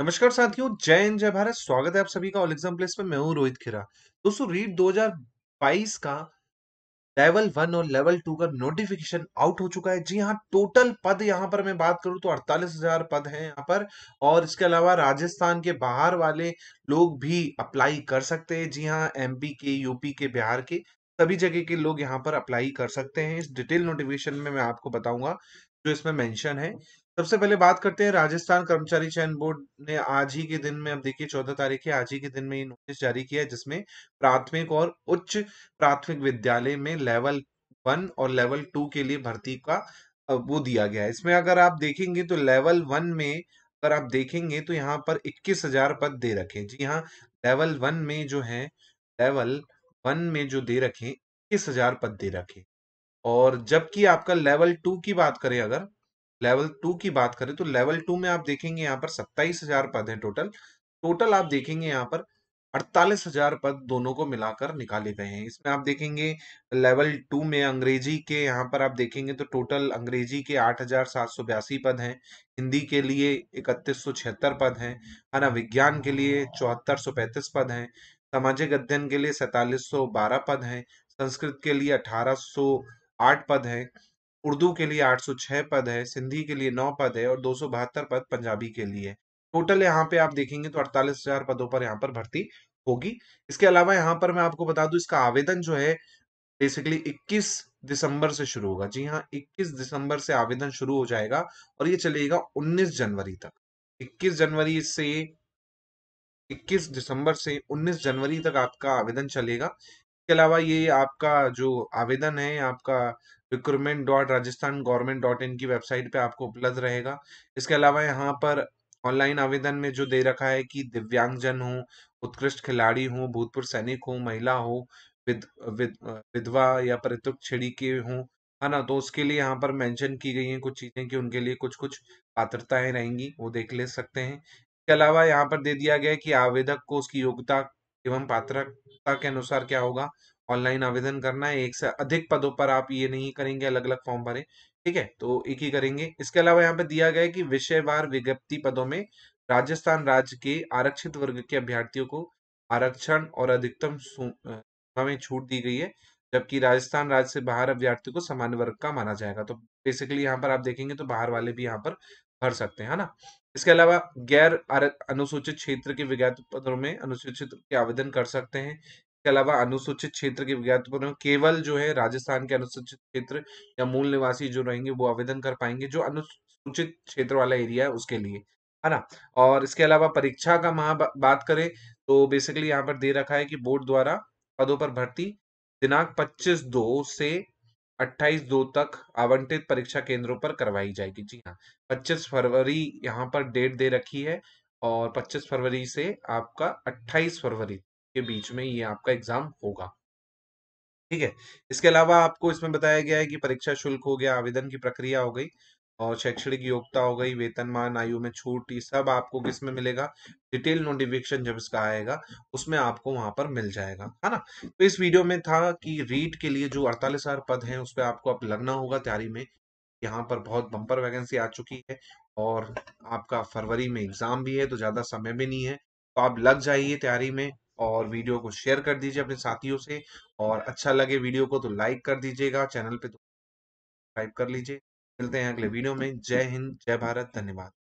नमस्कार साथियों, जय हिंद, जय भारत। स्वागत है आप सभी का ऑल एग्जाम प्लेस में। मैं हूं रोहित खिरा। दोस्तों, रीट 2022 का लेवल 1 और लेवल 2 का नोटिफिकेशन आउट हो चुका है। जी हां, टोटल पद यहां पर मैं बात करूं तो 48,000 पद हैं यहां पर, और इसके अलावा राजस्थान के बाहर वाले लोग भी अप्लाई कर सकते हैं। जी हां, एमपी के, यूपी के, बिहार के, सभी जगह के लोग यहाँ पर अप्लाई कर सकते हैं। इस डिटेल नोटिफिकेशन में मैं आपको बताऊंगा जो इसमें मेंशन है। सबसे पहले बात करते हैं, राजस्थान कर्मचारी चयन बोर्ड ने आज ही के दिन में, अब देखिए 14 तारीख है, आज ही के दिन में ये नोटिस जारी किया है, जिसमें प्राथमिक और उच्च प्राथमिक विद्यालय में लेवल 1 और लेवल 2 के लिए भर्ती का वो दिया गया है। इसमें अगर आप देखेंगे तो लेवल 1 में अगर आप देखेंगे तो यहाँ पर 21,000 पद दे रखे। जी हाँ, लेवल वन में जो दे रखे 21,000 पद दे रखे। और जबकि आपका लेवल 2 की बात करें, अगर लेवल 2 की बात करें तो लेवल 2 में आप देखेंगे यहाँ पर 27,000 पद हैं टोटल आप देखेंगे यहाँ पर 48,000 पद दोनों को मिलाकर निकाले गए हैं। इसमें आप देखेंगे लेवल 2 में अंग्रेजी के यहाँ पर आप देखेंगे तो टोटल अंग्रेजी के 8,782 पद हैं, हिंदी के लिए 3,176 पद हैं, है ना, विज्ञान के लिए 7,435 पद हैं, सामाजिक अध्ययन के लिए 4,712 पद हैं, संस्कृत के लिए 1,808 पद हैं, उर्दू के लिए 806 पद है, सिंधी के लिए 9 पद है और 272 पद पंजाबी के लिए। टोटल यहाँ पे आप देखेंगे तो 48,000 पदों पर यहाँ पर भर्ती होगी। इसके अलावा यहाँ पर मैं आपको बता दूं, इसका आवेदन जो है बेसिकली 21 दिसंबर से शुरू होगा। जी हाँ, 21 दिसंबर से आवेदन शुरू हो जाएगा और ये चलेगा 19 जनवरी तक। 21 दिसंबर से 19 जनवरी तक आपका आवेदन चलेगा। इसके अलावा ये आपका जो आवेदन है, आपका recruitment.rajasthan.gov.in की वेबसाइट पे आपको उपलब्ध रहेगा। इसके अलावा यहाँ पर ऑनलाइन आवेदन में जो दे रखा है कि दिव्यांगजन हो, उत्कृष्ट खिलाड़ी हो, भूतपूर्व सैनिक हो, महिला हो, विधवा या परित्यक्त श्रेणी के हो, है ना, तो उसके लिए यहाँ पर मेंशन की गई है कुछ चीजें कि उनके लिए कुछ कुछ पात्रताएं रहेंगी, वो देख ले सकते हैं। इसके अलावा यहाँ पर दे दिया गया है कि आवेदक को उसकी योग्यता एवं पात्रता के अनुसार क्या होगा, ऑनलाइन आवेदन करना है। एक से अधिक पदों पर आप ये नहीं करेंगे अलग अलग फॉर्म भरे, ठीक है, तो एक ही करेंगे। इसके अलावा यहाँ पे दिया गया है कि विषयवार विज्ञप्ति पदों में राजस्थान राज्य के आरक्षित वर्ग के अभ्यर्थियों को आरक्षण और अधिकतम सीमा में छूट दी गई है, जबकि राजस्थान राज्य से बाहर अभ्यर्थियों को सामान्य वर्ग का माना जाएगा। तो बेसिकली यहाँ पर आप देखेंगे तो बाहर वाले भी यहाँ पर भर सकते हैं, है ना। इसके अलावा गैर अनुसूचित क्षेत्र के विज्ञापन पदों में अनुसूचित के आवेदन कर सकते हैं। इसके अलावा अनुसूचित क्षेत्र के विज्ञापनों केवल जो है राजस्थान के अनुसूचित क्षेत्र या मूल निवासी जो रहेंगे वो आवेदन कर पाएंगे, जो अनुसूचित क्षेत्र वाला एरिया है उसके लिए, है ना। और इसके अलावा परीक्षा का बात करें तो बेसिकली यहाँ पर दे रखा है कि बोर्ड द्वारा पदों पर भर्ती दिनांक 25/2 से 28/2 तक आवंटित परीक्षा केंद्रों पर करवाई जाएगी। जी हाँ, 25 फरवरी यहाँ पर डेट दे रखी है और 25 फरवरी से आपका 28 फरवरी के बीच में ये आपका एग्जाम होगा, ठीक है। इसके अलावा आपको इसमें बताया गया है कि परीक्षा शुल्क हो गया, आवेदन की प्रक्रिया हो गई और शैक्षणिक योग्यता हो गई, वेतनमान, आयु में छूट, ये सब आपको किसमें मिलेगा, डिटेल नोटिफिकेशन जब इसका आएगा उसमें आपको वहां पर मिल जाएगा, है ना। तो इस वीडियो में था कि रीट के लिए जो 48,000 पद हैं उस पर आपको अब लगना होगा तैयारी में। यहाँ पर बहुत बम्पर वैकेंसी आ चुकी है और आपका फरवरी में एग्जाम भी है, तो ज्यादा समय भी नहीं है, तो आप लग जाइए तैयारी में। और वीडियो को शेयर कर दीजिए अपने साथियों से, और अच्छा लगे वीडियो को तो लाइक कर दीजिएगा, चैनल पे तो सब्सक्राइब कर लीजिए। मिलते हैं अगले वीडियो में। जय हिंद, जय भारत, धन्यवाद।